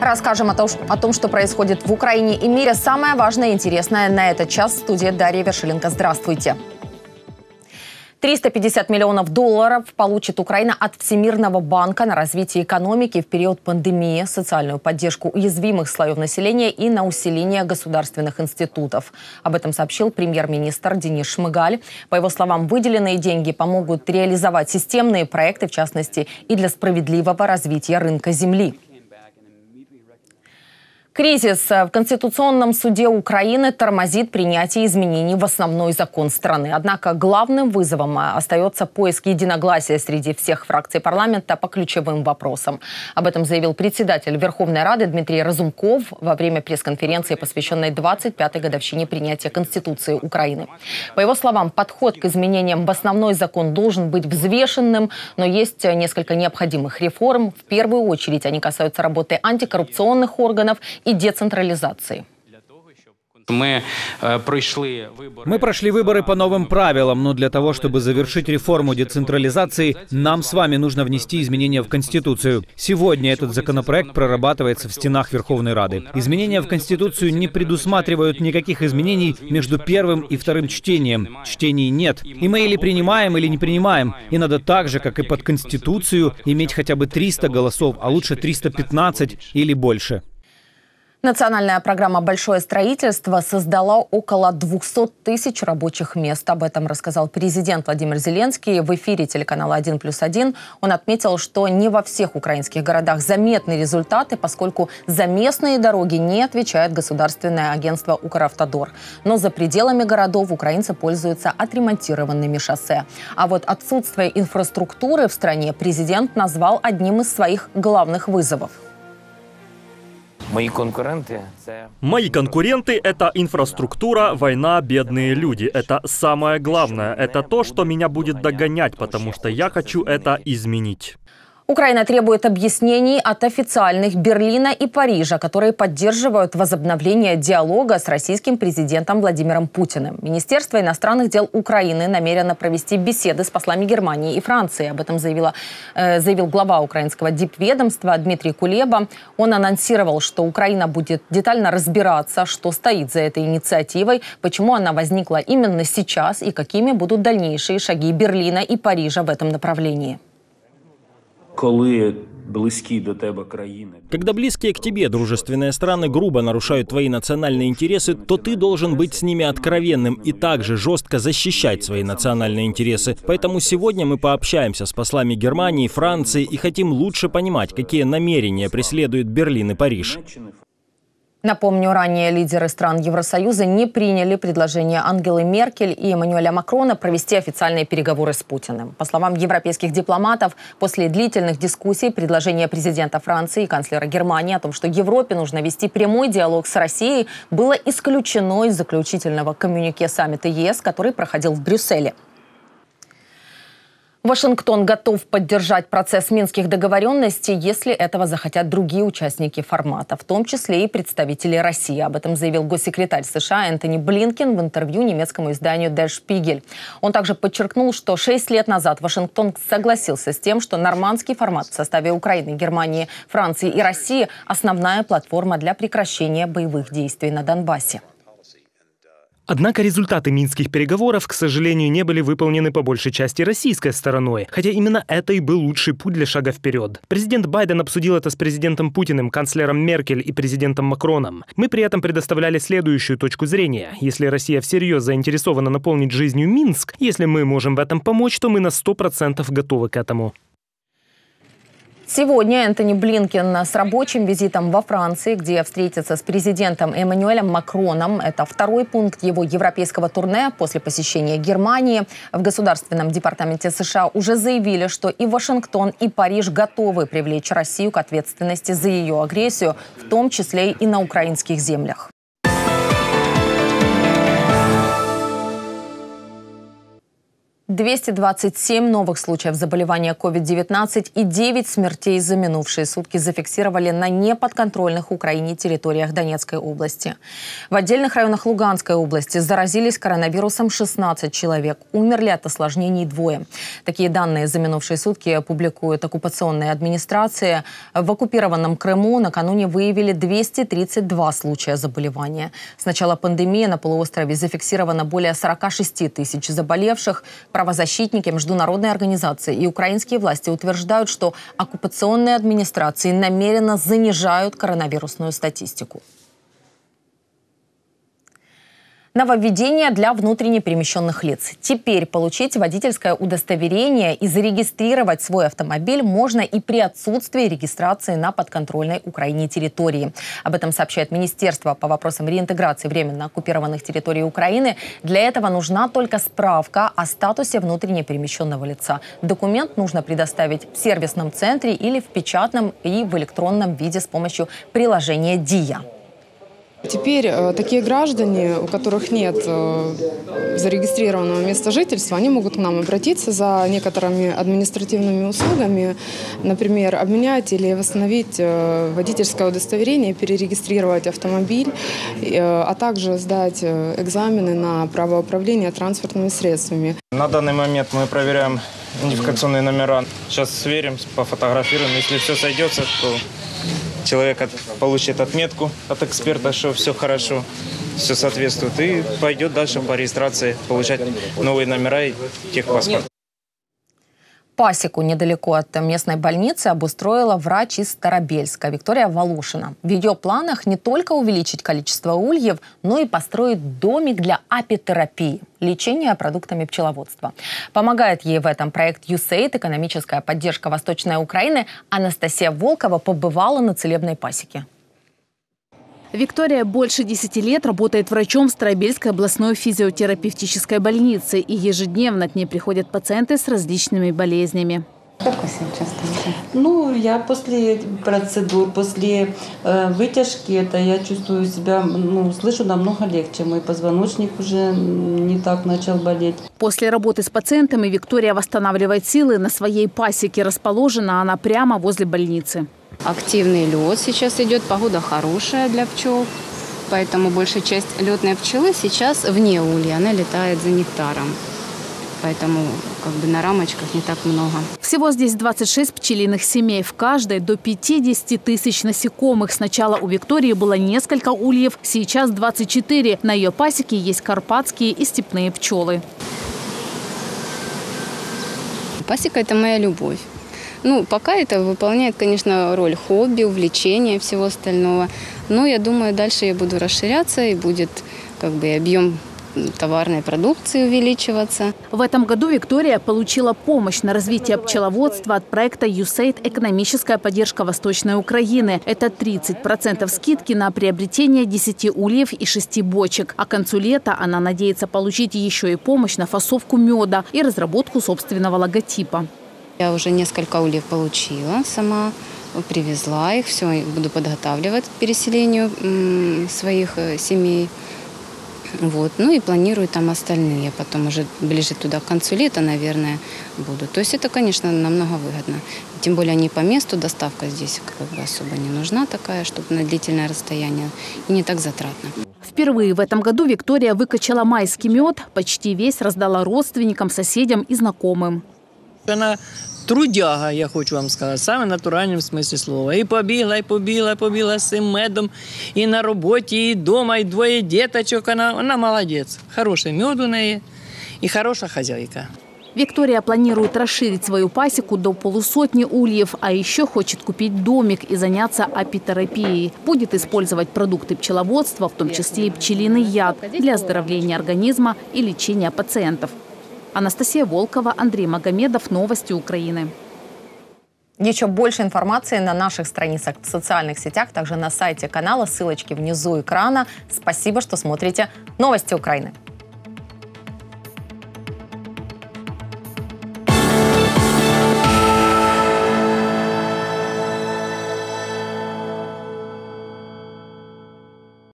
Расскажем о том, что происходит в Украине и мире. Самое важное и интересное на этот час. В студии Дарья Вершиленко. Здравствуйте. 350 миллионов долларов получит Украина от Всемирного банка на развитие экономики в период пандемии, социальную поддержку уязвимых слоев населения и на усиление государственных институтов. Об этом сообщил премьер-министр Денис Шмыгаль. По его словам, выделенные деньги помогут реализовать системные проекты, в частности, и для справедливого развития рынка земли. Кризис в Конституционном суде Украины тормозит принятие изменений в основной закон страны. Однако главным вызовом остается поиск единогласия среди всех фракций парламента по ключевым вопросам. Об этом заявил председатель Верховной Рады Дмитрий Разумков во время пресс-конференции, посвященной 25-й годовщине принятия Конституции Украины. По его словам, подход к изменениям в основной закон должен быть взвешенным, но есть несколько необходимых реформ. В первую очередь они касаются работы антикоррупционных органов и децентрализации. Мы прошли выборы по новым правилам, но для того, чтобы завершить реформу децентрализации, нам с вами нужно внести изменения в Конституцию. Сегодня этот законопроект прорабатывается в стенах Верховной Рады. Изменения в Конституцию не предусматривают никаких изменений между первым и вторым чтением. Чтений нет. И мы или принимаем, или не принимаем. И надо так же, как и под Конституцию, иметь хотя бы 300 голосов, а лучше 315 или больше. Национальная программа «Большое строительство» создала около 200 тысяч рабочих мест. Об этом рассказал президент Владимир Зеленский в эфире телеканала 1+1. Он отметил, что не во всех украинских городах заметны результаты, поскольку за местные дороги не отвечает государственное агентство «УкрАвтодор». Но за пределами городов украинцы пользуются отремонтированными шоссе. А вот отсутствие инфраструктуры в стране президент назвал одним из своих главных вызовов. Мои конкуренты – это инфраструктура, война, бедные люди. Это самое главное. Это то, что меня будет догонять, потому что я хочу это изменить. Украина требует объяснений от официальных Берлина и Парижа, которые поддерживают возобновление диалога с российским президентом Владимиром Путиным. Министерство иностранных дел Украины намерено провести беседы с послами Германии и Франции. Об этом заявил глава украинского дипведомства Дмитрий Кулеба. Он анонсировал, что Украина будет детально разбираться, что стоит за этой инициативой, почему она возникла именно сейчас и какими будут дальнейшие шаги Берлина и Парижа в этом направлении. Когда близкие к тебе дружественные страны грубо нарушают твои национальные интересы, то ты должен быть с ними откровенным и также жестко защищать свои национальные интересы. Поэтому сегодня мы пообщаемся с послами Германии, Франции и хотим лучше понимать, какие намерения преследуют Берлин и Париж. Напомню, ранее лидеры стран Евросоюза не приняли предложение Ангелы Меркель и Эммануэля Макрона провести официальные переговоры с Путиным. По словам европейских дипломатов, после длительных дискуссий предложение президента Франции и канцлера Германии о том, что Европе нужно вести прямой диалог с Россией, было исключено из заключительного коммюнике саммита ЕС, который проходил в Брюсселе. Вашингтон готов поддержать процесс Минских договорённостей, если этого захотят другие участники формата, в том числе и представители России. Об этом заявил госсекретарь США Энтони Блинкен в интервью немецкому изданию Der Spiegel. Он также подчеркнул, что 6 лет назад Вашингтон согласился с тем, что нормандский формат в составе Украины, Германии, Франции и России – основная платформа для прекращения боевых действий на Донбассе. Однако результаты минских переговоров, к сожалению, не были выполнены по большей части российской стороной, хотя именно это и был лучший путь для шага вперед. Президент Байден обсудил это с президентом Путиным, канцлером Меркель и президентом Макроном. Мы при этом предоставляли следующую точку зрения. Если Россия всерьез заинтересована наполнить жизнью Минск, если мы можем в этом помочь, то мы на 100% готовы к этому. Сегодня Энтони Блинкен с рабочим визитом во Франции, где встретится с президентом Эммануэлем Макроном. Это второй пункт его европейского турне после посещения Германии. В Государственном департаменте США уже заявили, что и Вашингтон, и Париж готовы привлечь Россию к ответственности за ее агрессию, в том числе и на украинских землях. 227 новых случаев заболевания COVID-19 и 9 смертей за минувшие сутки зафиксировали на неподконтрольных Украине территориях Донецкой области. В отдельных районах Луганской области заразились коронавирусом 16 человек, умерли от осложнений 2. Такие данные за минувшие сутки публикуют оккупационные администрации. В оккупированном Крыму накануне выявили 232 случая заболевания. С начала пандемии на полуострове зафиксировано более 46 тысяч заболевших. Правозащитники, международные организации и украинские власти утверждают, что оккупационные администрации намеренно занижают коронавирусную статистику. Нововведение для внутренне перемещенных лиц. Теперь получить водительское удостоверение и зарегистрировать свой автомобиль можно и при отсутствии регистрации на подконтрольной Украине территории. Об этом сообщает Министерство по вопросам реинтеграции временно оккупированных территорий Украины. Для этого нужна только справка о статусе внутренне перемещенного лица. Документ нужно предоставить в сервисном центре или в печатном и в электронном виде с помощью приложения «Дия». Теперь такие граждане, у которых нет зарегистрированного места жительства, они могут к нам обратиться за некоторыми административными услугами. Например, обменять или восстановить водительское удостоверение, перерегистрировать автомобиль, а также сдать экзамены на право управления транспортными средствами. На данный момент мы проверяем идентификационные номера. Сейчас сверим, пофотографируем. Если все сойдется, то... Человек получит отметку от эксперта, что все хорошо, все соответствует, и пойдет дальше по регистрации получать новые номера и техпаспорт. Пасеку недалеко от местной больницы обустроила врач из Старобельска Виктория Волошина. В ее планах не только увеличить количество ульев, но и построить домик для апитерапии – лечения продуктами пчеловодства. Помогает ей в этом проект USAID, экономическая поддержка Восточной Украины. Анастасия Волкова побывала на целебной пасеке. Виктория больше 10 лет работает врачом в Старобельской областной физиотерапевтической больнице. И ежедневно к ней приходят пациенты с различными болезнями. Как вы себя чувствуете? Ну, я после процедур, после вытяжки, я чувствую себя, слышу намного легче. Мой позвоночник уже не так начал болеть. После работы с пациентами Виктория восстанавливает силы. На своей пасеке расположена она прямо возле больницы. Активный лед сейчас идет, погода хорошая для пчел, поэтому большая часть летной пчелы сейчас вне улья, она летает за нектаром, поэтому на рамочках не так много. Всего здесь 26 пчелиных семей, в каждой до 50 тысяч насекомых. Сначала у Виктории было несколько ульев, сейчас 24. На ее пасеке есть карпатские и степные пчелы. Пасека – это моя любовь. Пока это выполняет, конечно, роль хобби, увлечения, всего остального. Но я думаю, дальше я буду расширяться и будет объем товарной продукции увеличиваться. В этом году Виктория получила помощь на развитие пчеловодства от проекта USAID «Экономическая поддержка Восточной Украины». Это 30% скидки на приобретение 10 ульев и 6 бочек. А к концу лета она надеется получить еще и помощь на фасовку меда и разработку собственного логотипа. Я уже несколько ульев получила сама, привезла их, все, буду подготавливать к переселению своих семей. И планирую там остальные, потом уже ближе туда к концу лета, наверное, буду. То есть это, конечно, намного выгодно. Тем более они по месту, доставка здесь особо не нужна такая, чтобы на длительное расстояние, и не так затратно. Впервые в этом году Виктория выкачала майский мед, почти весь раздала родственникам, соседям и знакомым. Она трудяга, я хочу вам сказать, в самом натуральном смысле слова. И побігла, і побігла, і побігла з цим медом, і на роботі, і вдома, і двоє діточок. Вона молодець, хороший мед у неї і хороша хозяйка. Виктория планирует расширить свою пасеку до 150 ульев, а еще хочет купить домик и заняться апитерапией. Будет использовать продукты пчеловодства, в том числе и пчелиный яд, для оздоровления организма и лечения пациентов. Анастасия Волкова, Андрей Магомедов, новости Украины. Еще больше информации на наших страницах в социальных сетях, также на сайте канала, ссылочки внизу экрана. Спасибо, что смотрите новости Украины.